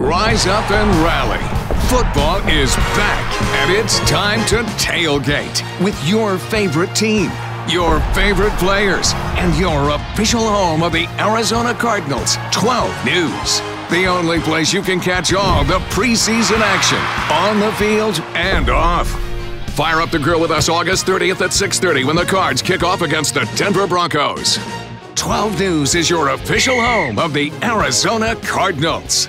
Rise up and rally. Football is back, and it's time to tailgate with your favorite team, your favorite players, and your official home of the Arizona Cardinals, 12 News. The only place you can catch all the preseason action, on the field and off. Fire up the grill with us August 30th at 6:30 when the Cards kick off against the Denver Broncos. 12 News is your official home of the Arizona Cardinals.